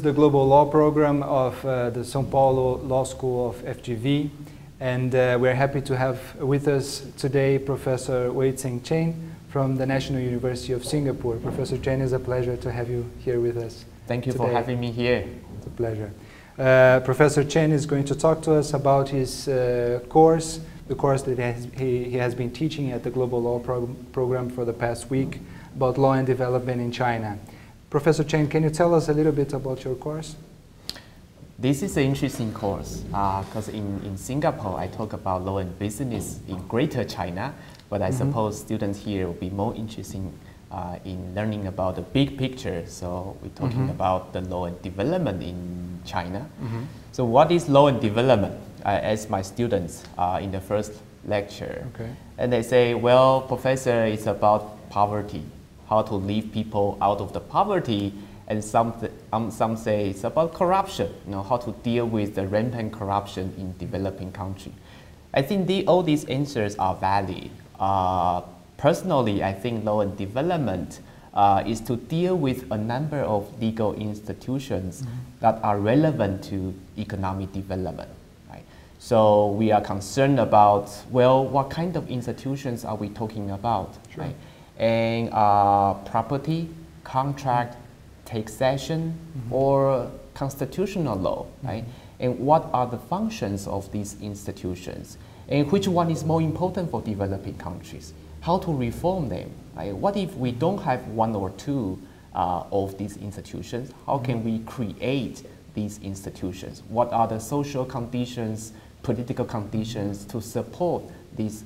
is the Global Law Program of the São Paulo Law School of FGV, and we're happy to have with us today Professor Wei Tseng Chen from the National University of Singapore. Professor Chen, it's a pleasure to have you here with us. Thank you today for having me here. It's a pleasure. Professor Chen is going to talk to us about his course, the course that he has been teaching at the Global Law Program for the past week, about law and development in China. Professor Chen, can you tell us a little bit about your course? This is an interesting course because in Singapore I talk about law and business in Greater China, but I suppose students here will be more interested in learning about the big picture. So we're talking about the law and development in China. So what is law and development? I asked my students in the first lecture, and they say, well, Professor, it's about poverty, how to leave people out of the poverty, and some say it's about corruption, you know, how to deal with the rampant corruption in developing countries. I think all these answers are valid. Personally, I think law and development is to deal with a number of legal institutions that are relevant to economic development. So we are concerned about, well, what kind of institutions are we talking about? And property, contract, taxation, or constitutional law, and what are the functions of these institutions? And which one is more important for developing countries? How to reform them? What if we don't have one or two of these institutions? How can we create these institutions? What are the social conditions, political conditions to support these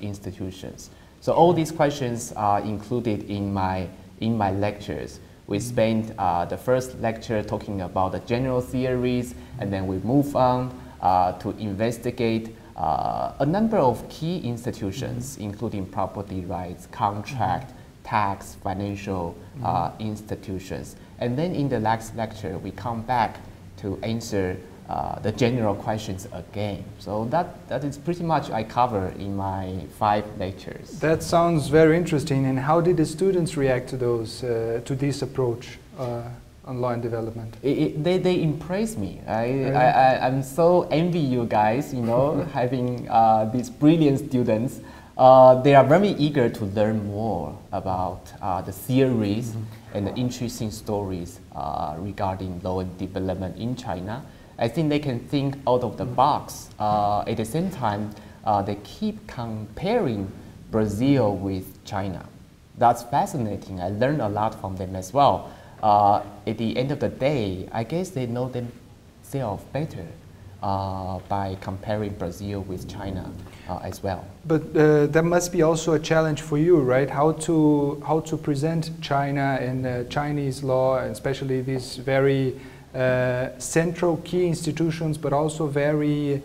institutions? So all these questions are included in my lectures. We spent the first lecture talking about the general theories, and then we move on to investigate a number of key institutions, including property rights, contract, tax, financial institutions. And then in the next lecture, we come back to answer the general questions again. So that is pretty much I cover in my 5 lectures. That sounds very interesting. And how did the students react to those to this approach on law and development? They impress me. I'm so envy you guys, you know, having these brilliant students. They are very eager to learn more about the theories and the interesting stories regarding law and development in China. I think they can think out of the box. At the same time, they keep comparing Brazil with China. That's fascinating. I learned a lot from them as well. At the end of the day, I guess they know themselves better by comparing Brazil with China as well. But that must be also a challenge for you, right? How to present China and Chinese law, and especially these very central key institutions, but also very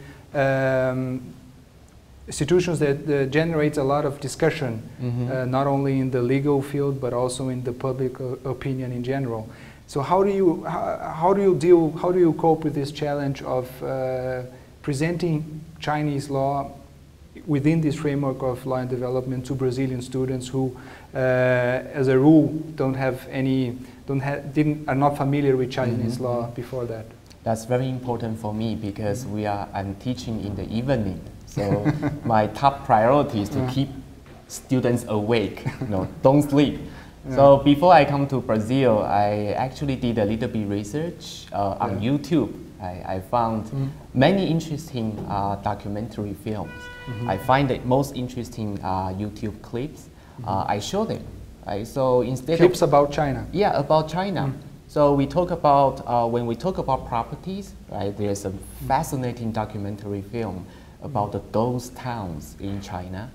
institutions that generate a lot of discussion, not only in the legal field but also in the public opinion in general. So how do you cope with this challenge of presenting Chinese law within this framework of law and development to Brazilian students who, as a rule, are not familiar with Chinese law before that? That's very important for me because I'm teaching in the evening, so my top priority is to keep students awake. No, don't sleep. So before I come to Brazil, I actually did a little bit research on YouTube. I found many interesting documentary films. I find the most interesting YouTube clips. I show them. So instead clips about China. Yeah, about China. So we talk about when we talk about properties, right? There's a fascinating documentary film about the ghost towns in China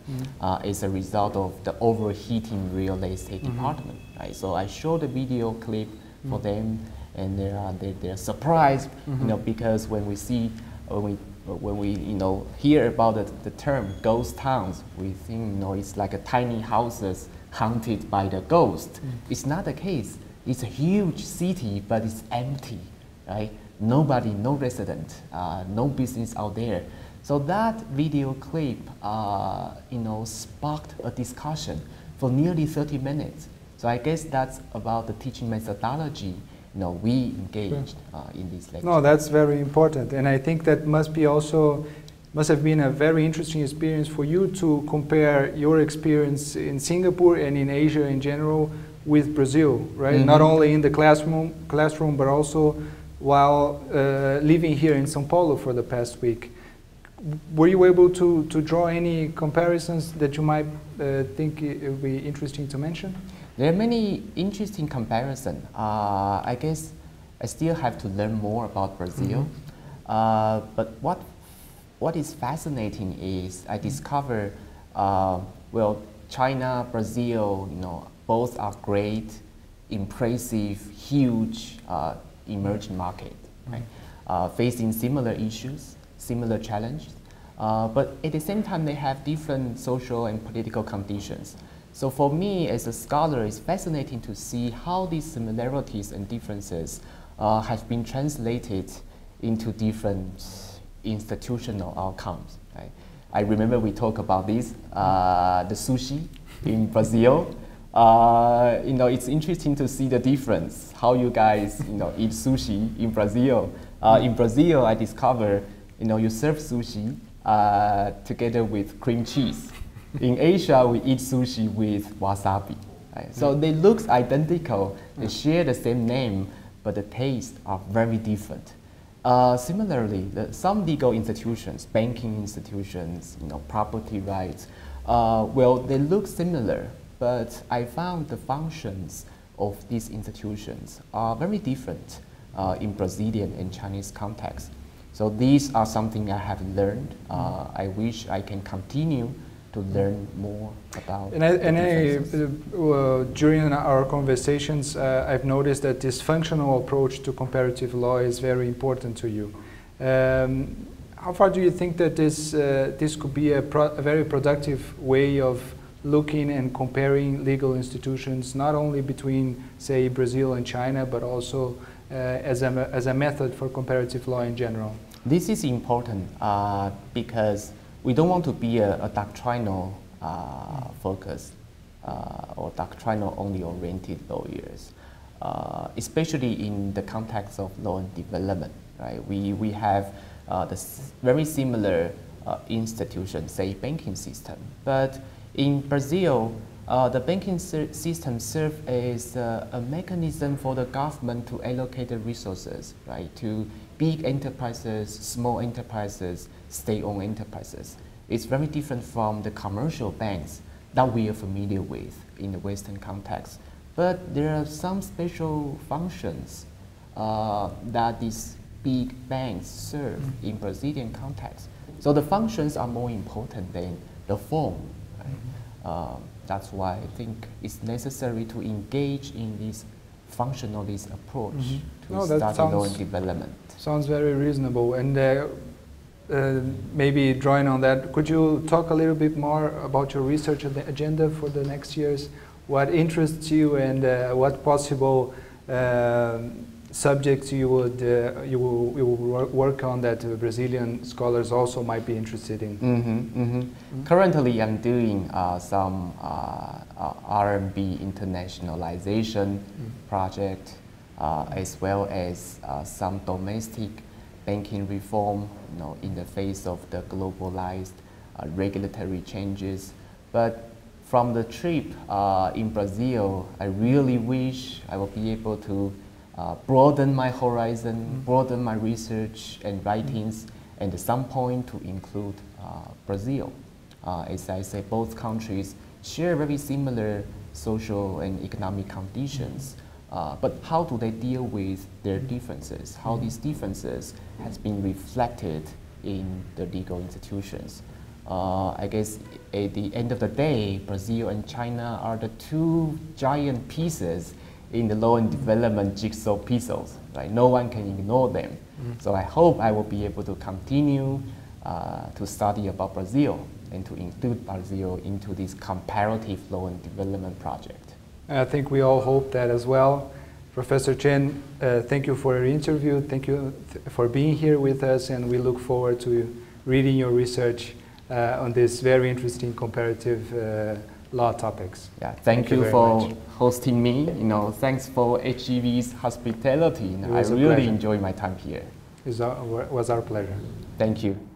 as a result of the overheating real estate department. Right? So I show the video clip for them, and they're surprised, you know, because when we you know hear about the term ghost towns, we think, you know, it's like a tiny houses haunted by the ghost. It's not the case. It's a huge city, but it's empty, right? Nobody, no resident, no business out there. So that video clip, you know, sparked a discussion for nearly 30 minutes. So I guess that's about the teaching methodology we engaged in these lectures. No, that's very important, and I think that must be also must have been a very interesting experience for you to compare your experience in Singapore and in Asia in general with Brazil, right? Mm-hmm. Not only in the classroom, but also while living here in São Paulo for the past week. Were you able to draw any comparisons that you might think it would be interesting to mention? There are many interesting comparisons. I guess I still have to learn more about Brazil. Mm-hmm. But what is fascinating is I discover, well, China, Brazil, both are great, impressive, huge emerging market, right? Mm-hmm. Facing similar issues, similar challenges, but at the same time they have different social and political conditions. So for me as a scholar, it's fascinating to see how these similarities and differences have been translated into different institutional outcomes, right? I remember we talked about this, the sushi in Brazil. It's interesting to see the difference, how you guys eat sushi in Brazil. In Brazil, I discovered you serve sushi together with cream cheese. In Asia, we eat sushi with wasabi. Right? So they look identical, they share the same name, but the tastes are very different. Similarly, some legal institutions, banking institutions, property rights, well, they look similar, but I found the functions of these institutions are very different in Brazilian and Chinese context. So these are something I have learned. I wish I can continue to learn more about. During our conversations, I've noticed that this functional approach to comparative law is very important to you. How far do you think that this, this could be a very productive way of looking and comparing legal institutions, not only between, say, Brazil and China, but also as a method for comparative law in general? This is important because we don't want to be a doctrinal focus or doctrinal only oriented lawyers, especially in the context of law and development, right? We have this very similar institution, say banking system, but in Brazil, the banking system serves as a mechanism for the government to allocate the resources, right, to big enterprises, small enterprises, state-owned enterprises. It's very different from the commercial banks that we are familiar with in the Western context. But there are some special functions that these big banks serve in Brazilian context. So the functions are more important than the form. That's why I think it's necessary to engage in this functionalist approach to study law and development. Sounds very reasonable. And maybe drawing on that, could you talk a little bit more about your research agenda for the next years? What interests you, and what possible subjects you will work on that Brazilian scholars also might be interested in? Currently, I'm doing some RMB internationalization project, as well as some domestic banking reform, in the face of the globalized regulatory changes. But from the trip in Brazil, I really wish I will be able to broaden my horizon, broaden my research and writings, and at some point to include Brazil. As I say, both countries share very similar social and economic conditions, but how do they deal with their differences? How these differences has been reflected in the legal institutions? I guess at the end of the day, Brazil and China are the two giant pieces in the law and development jigsaw pieces, right? No one can ignore them. So I hope I will be able to continue to study about Brazil and to include Brazil into this comparative law and development project. I think we all hope that as well. Professor Chen, thank you for your interview. Thank you for being here with us, and we look forward to reading your research on this very interesting comparative law topics. Yeah, thank you for hosting me. You know, thanks for HGV's hospitality. You know, I really enjoyed my time here. It was our pleasure. Thank you.